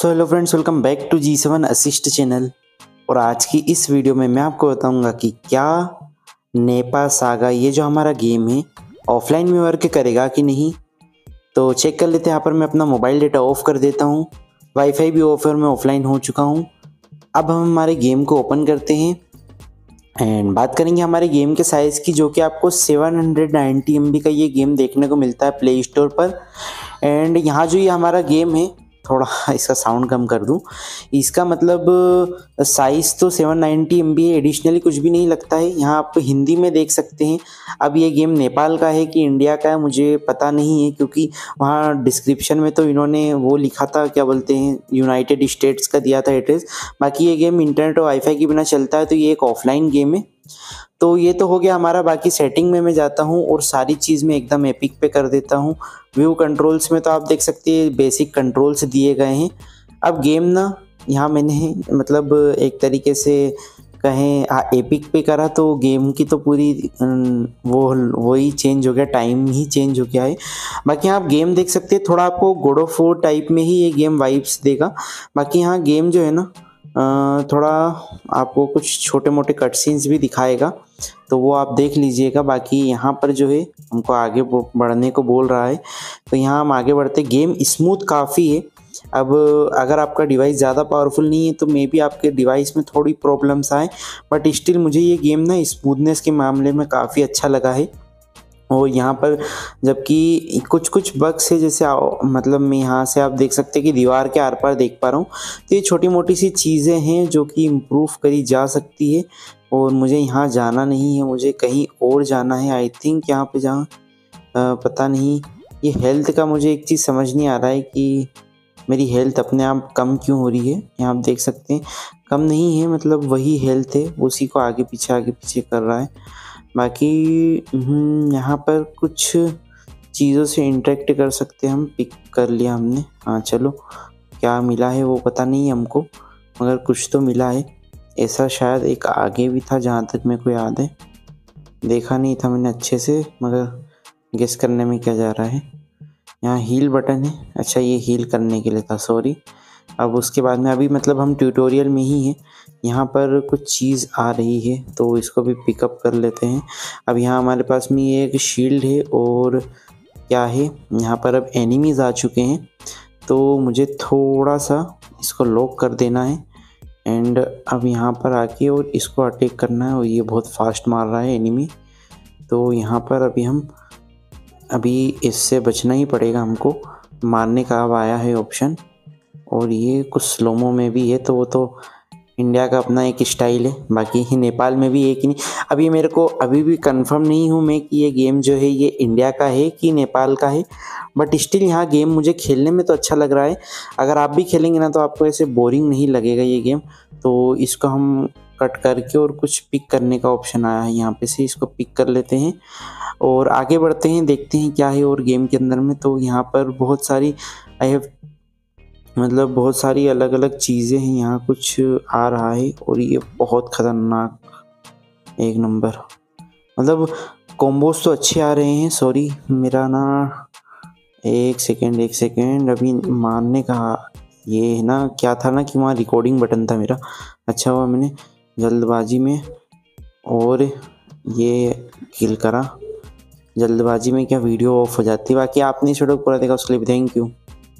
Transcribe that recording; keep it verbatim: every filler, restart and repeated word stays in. So hello friends, welcome back to G seven assist channel. और आज की इस वीडियो में मैं आपको बताऊंगा कि क्या नेपा सागा ये जो हमारा गेम है ऑफलाइन में वर्क करेगा कि नहीं। तो चेक कर लेते हैं। यहाँ पर मैं अपना मोबाइल डेटा ऑफ कर देता हूँ, वाईफाई भी ऑफ है और मैं ऑफलाइन हो चुका हूँ। अब हम हमारे गेम को ओपन करते हैं एंड बात करेंगे हमारे गेम के साइज़ की, जो कि आपको seven hundred ninety M B का ये गेम देखने को मिलता है प्ले स्टोर पर। एंड यहाँ जो ये हमारा गेम है, थोड़ा इसका साउंड कम कर दूं, इसका मतलब साइज़ तो सेवन नाइन्टी एम बी है, एडिशनली कुछ भी नहीं लगता है। यहाँ आप हिंदी में देख सकते हैं। अब ये गेम नेपाल का है कि इंडिया का है मुझे पता नहीं है, क्योंकि वहाँ डिस्क्रिप्शन में तो इन्होंने वो लिखा था, क्या बोलते हैं, यूनाइटेड स्टेट्स का दिया था एड्रेस। बाकी ये गेम इंटरनेट और वाईफाई के बिना चलता है, तो ये एक ऑफलाइन गेम है। तो ये तो हो गया हमारा। बाकी सेटिंग में मैं जाता हूँ और सारी चीज़ में एकदम एपिक पे कर देता हूँ। व्यू कंट्रोल्स में तो आप देख सकते हैं बेसिक कंट्रोल्स दिए गए हैं। अब गेम ना, यहाँ मैंने मतलब एक तरीके से कहें एपिक पे करा, तो गेम की तो पूरी वो वही चेंज हो गया, टाइम ही चेंज हो गया है। बाकी यहाँ आप गेम देख सकते हैं, थोड़ा आपको गॉड ऑफ वॉर टाइप में ही ये गेम वाइब्स देगा। बाकी यहाँ गेम जो है ना थोड़ा आपको कुछ छोटे मोटे कट सीन्स भी दिखाएगा, तो वो आप देख लीजिएगा। बाकी यहाँ पर जो है हमको आगे बढ़ने को बोल रहा है, तो यहाँ हम आगे बढ़ते। गेम स्मूथ काफ़ी है। अब अगर आपका डिवाइस ज़्यादा पावरफुल नहीं है तो मे बी आपके डिवाइस में थोड़ी प्रॉब्लम्स आए, बट स्टिल मुझे ये गेम ना स्मूथनेस के मामले में काफ़ी अच्छा लगा है। और यहाँ पर जबकि कुछ कुछ बग्स है, जैसे मतलब मैं यहाँ से आप देख सकते हैं कि दीवार के आर पार देख पा रहा हूँ, तो ये छोटी मोटी सी चीज़ें हैं जो कि इम्प्रूव करी जा सकती है। और मुझे यहाँ जाना नहीं है, मुझे कहीं और जाना है। आई थिंक यहाँ पे जहाँ पता नहीं, ये हेल्थ का मुझे एक चीज़ समझ नहीं आ रहा है कि मेरी हेल्थ अपने आप कम क्यों हो रही है। यहाँ आप देख सकते हैं कम नहीं है, मतलब वही हेल्थ है, उसी को आगे पीछे आगे पीछे कर रहा है। बाकी यहाँ पर कुछ चीज़ों से इंटरेक्ट कर सकते हैं हम, पिक कर लिया हमने। हाँ चलो, क्या मिला है वो पता नहीं हमको, मगर कुछ तो मिला है। ऐसा शायद एक आगे भी था जहाँ तक मेरे को याद है, देखा नहीं था मैंने अच्छे से, मगर गेस करने में क्या जा रहा है। यहाँ हील बटन है, अच्छा ये हील करने के लिए था, सॉरी। अब उसके बाद में अभी मतलब हम ट्यूटोरियल में ही हैं। यहाँ पर कुछ चीज़ आ रही है तो इसको भी पिकअप कर लेते हैं। अब यहाँ हमारे पास में ये एक शील्ड है और क्या है, यहाँ पर अब एनिमीज़ आ चुके हैं, तो मुझे थोड़ा सा इसको लॉक कर देना है। एंड अब यहाँ पर आके और इसको अटैक करना है, और ये बहुत फास्ट मार रहा है एनिमी, तो यहाँ पर अभी हम अभी इससे बचना ही पड़ेगा हमको। मारने का अब आया है ऑप्शन, और ये कुछ स्लोमो में भी है, तो वो तो इंडिया का अपना एक स्टाइल है। बाकी ही नेपाल में भी है कि नहीं, अभी मेरे को अभी भी कंफर्म नहीं हूँ मैं कि ये गेम जो है ये इंडिया का है कि नेपाल का है, बट स्टिल यहाँ गेम मुझे खेलने में तो अच्छा लग रहा है। अगर आप भी खेलेंगे ना तो आपको ऐसे बोरिंग नहीं लगेगा ये गेम। तो इसको हम कट करके और कुछ पिक करने का ऑप्शन आया है, यहाँ पे से इसको पिक कर लेते हैं और आगे बढ़ते हैं, देखते हैं क्या है और गेम के अंदर में। तो यहाँ पर बहुत सारी आई हैव मतलब बहुत सारी अलग अलग चीज़ें हैं। यहाँ कुछ आ रहा है और ये बहुत ख़तरनाक, एक नंबर, मतलब कॉम्बोस तो अच्छे आ रहे हैं। सॉरी मेरा ना, एक सेकेंड एक सेकेंड अभी मारने का ये है ना, क्या था ना कि वहाँ रिकॉर्डिंग बटन था मेरा, अच्छा हुआ मैंने जल्दबाजी में और ये किल करा। जल्दबाजी में क्या वीडियो ऑफ हो जाती है। बाकी आपने इस वीडियो को पूरा देखा उसके लिए थैंक यू।